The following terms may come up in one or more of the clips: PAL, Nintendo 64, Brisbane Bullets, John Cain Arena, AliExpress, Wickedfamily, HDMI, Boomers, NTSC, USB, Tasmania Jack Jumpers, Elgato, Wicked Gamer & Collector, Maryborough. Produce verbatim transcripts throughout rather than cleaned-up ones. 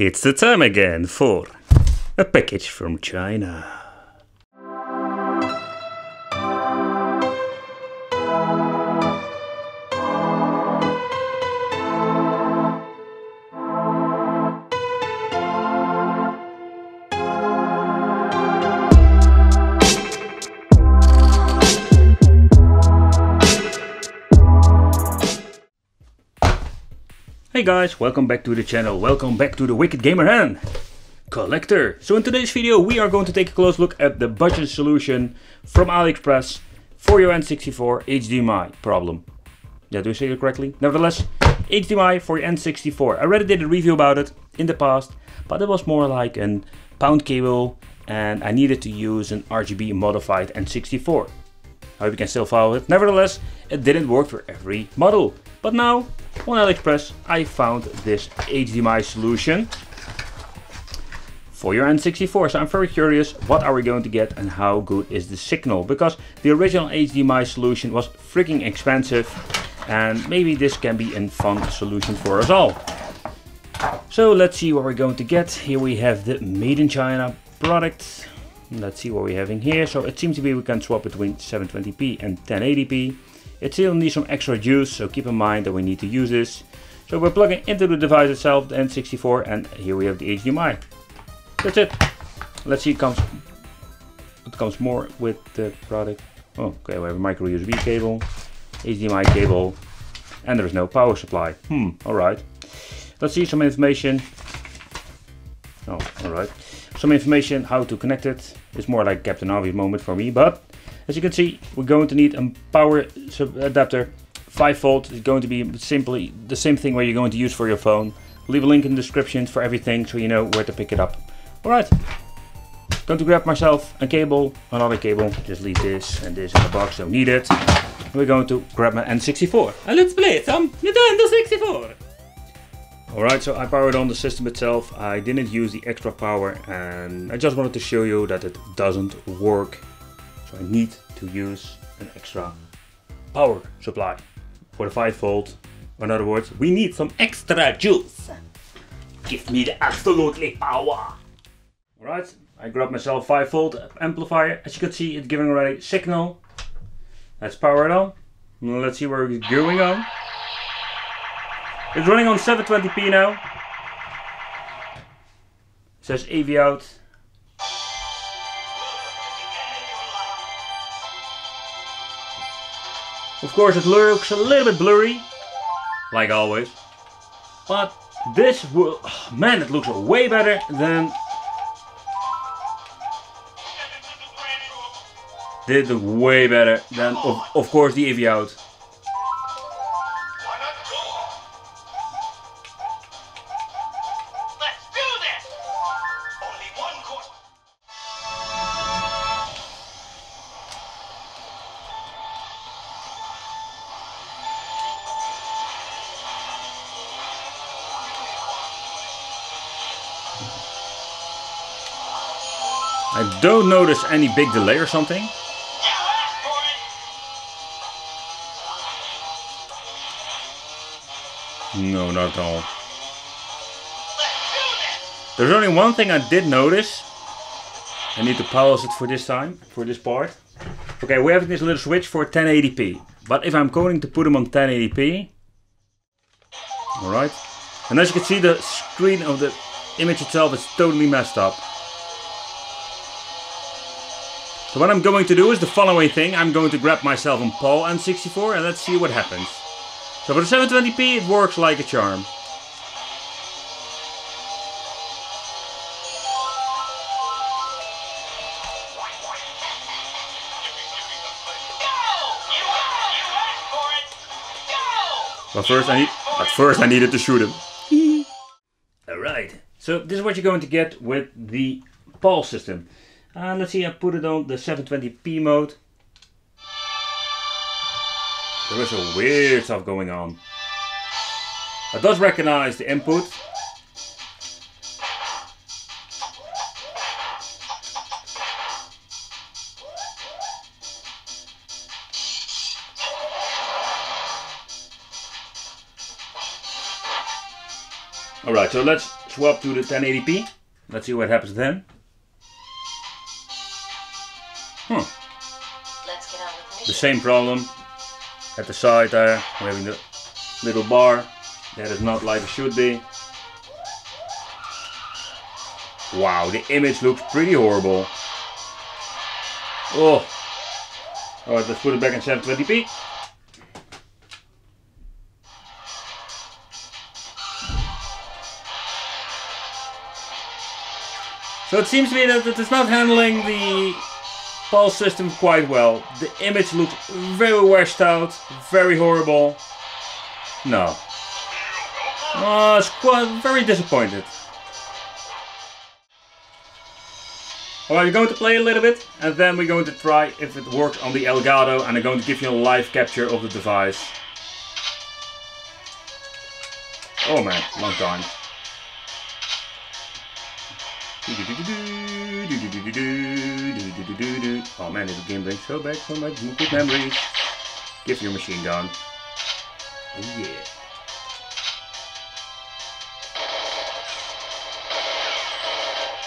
It's the time again for a package from China. Hey guys, welcome back to the channel, welcome back to the Wicked Gamer and Collector. So in today's video we are going to take a close look at the budget solution from AliExpress for your N sixty-four H D M I problem. Yeah, do I say that correctly? Nevertheless, H D M I for your N sixty-four. I already did a review about it in the past, but it was more like a pound cable and I needed to use an R G B modified N sixty-four. I hope you can still follow it. Nevertheless, it didn't work for every model. But now, on AliExpress, I found this H D M I solution for your N sixty-four. So I'm very curious, what are we going to get and how good is the signal? Because the original H D M I solution was freaking expensive. And maybe this can be a fun solution for us all. So let's see what we're going to get. Here we have the Made in China product. Let's see what we're having here. So it seems to be we can swap between seven twenty p and ten eighty p. It still needs some extra juice, so keep in mind that we need to use this. So we're plugging into the device itself, the N sixty-four, and here we have the H D M I. That's it. Let's see, it comes, it comes more with the product. Oh, okay, we have a micro U S B cable, H D M I cable, and there is no power supply. Hmm, all right. Let's see some information. Oh, all right. Some information how to connect it. It's more like Captain Obvious moment for me, but as you can see, we're going to need a power adapter. five volt is going to be simply the same thing where you're going to use for your phone. Leave a link in the description for everything so you know where to pick it up. All right, going to grab myself a cable, another cable. Just leave this and this in the box, don't need it. We're going to grab my N sixty-four and let's play some Nintendo sixty-four. Alright, so I powered on the system itself. I didn't use the extra power and I just wanted to show you that it doesn't work. So I need to use an extra power supply for the five volt. In other words, we need some extra juice. Give me the absolutely power. Alright, I grabbed myself five volt amplifier. As you can see, it's giving already signal. Let's power it on. Let's see where it's going on. It's running on seven twenty p now. It says A V out. Of course it looks a little bit blurry, like always. But this will, oh man, it looks way better than did way better than of, of course the A V out. I don't notice any big delay or something. No, not at all. There's only one thing I did notice. I need to pause it for this time, for this part. Okay, we have this little switch for ten eighty p. But if I'm going to put them on ten eighty p. Alright. And as you can see, the screen of the image itself is totally messed up. So what I'm going to do is the following thing. I'm going to grab myself a PAL N sixty-four and let's see what happens. So for the seven twenty p it works like a charm. But first I need, but first I needed to shoot him. Alright, so this is what you're going to get with the PAL system. And let's see, I put it on the seven twenty p mode. There is some weird stuff going on. It does recognize the input. Alright, so let's swap to the ten eighty p. Let's see what happens then. Hmm. Let's get on with the mission. The same problem at the side there. We're having the little bar that is not like it should be. Wow, the image looks pretty horrible. Oh. Alright, let's put it back in seven twenty p. So it seems to me that it is not handling the PAL system quite well. The image looks very washed out, very horrible. No. Oh, it's quite very disappointed. Alright, we're going to play a little bit and then we're going to try if it works on the Elgato, and I'm going to give you a live capture of the device. Oh man, long time. Oh man, this game brings so back so much good memories. Give your machine gun. Oh yeah.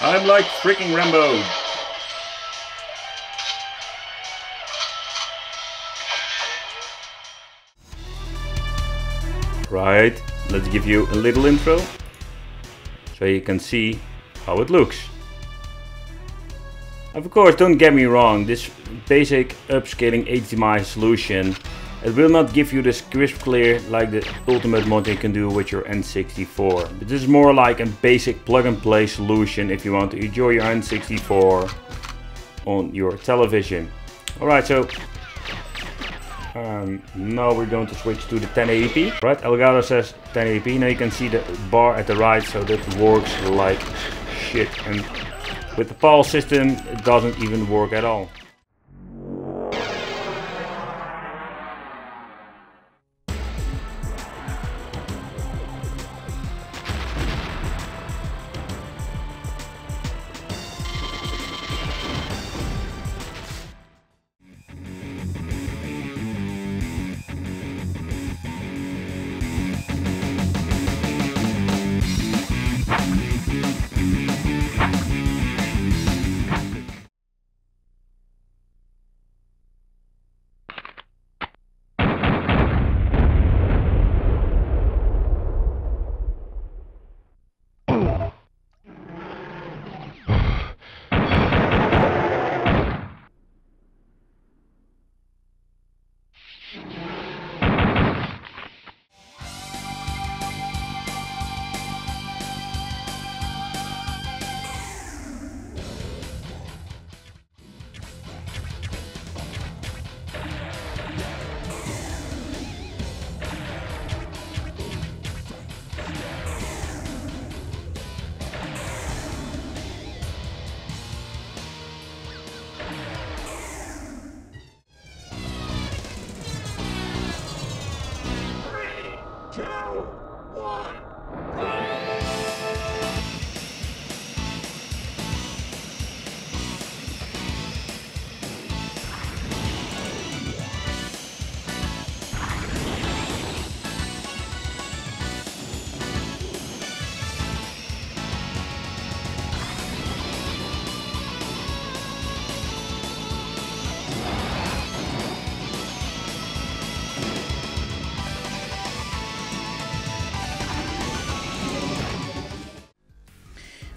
I'm like freaking Rambo. Right, let's give you a little intro so you can see how it looks. Of course, don't get me wrong, this basic upscaling H D M I solution, it will not give you this crisp clear like the ultimate mod you can do with your N sixty-four. But this is more like a basic plug and play solution if you want to enjoy your N sixty-four on your television. Alright, so um, now we're going to switch to the ten eighty p. Right, Elgato says ten eighty p. Now you can see the bar at the right, so that works like shit. And with the PAL system, it doesn't even work at all.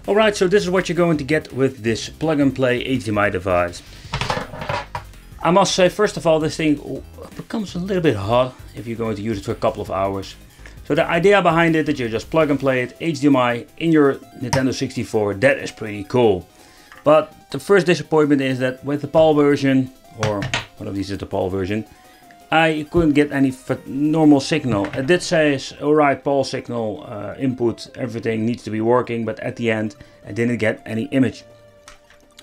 Alright, so this is what you're going to get with this plug-and-play H D M I device. I must say, first of all, this thing becomes a little bit hot if you're going to use it for a couple of hours. So the idea behind it, that you just plug-and-play it, H D M I, in your Nintendo sixty-four, that is pretty cool. But the first disappointment is that with the PAL version, or one of these is the PAL version, I couldn't get any normal signal. It did say, alright, PAL signal uh, input, everything needs to be working, but at the end I didn't get any image.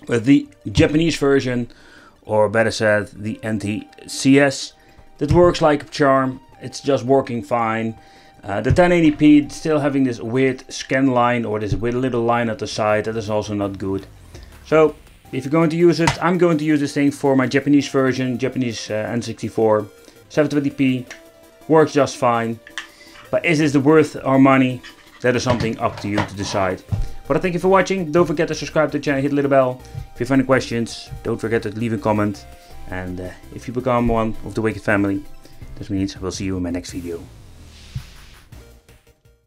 With the Japanese version, or better said, the N T S C, that works like a charm. It's just working fine. Uh, the ten eighty p still having this weird scan line, or this weird little line at the side, that is also not good. So if you're going to use it, I'm going to use this thing for my Japanese version, Japanese uh, N sixty-four, seven twenty p, works just fine. But is this worth our money? that is something up to you to decide. But I thank you for watching. Don't forget to subscribe to the channel, hit the little bell. If you have any questions, don't forget to leave a comment. And uh, if you become one of the Wicked family, that means I will see you in my next video.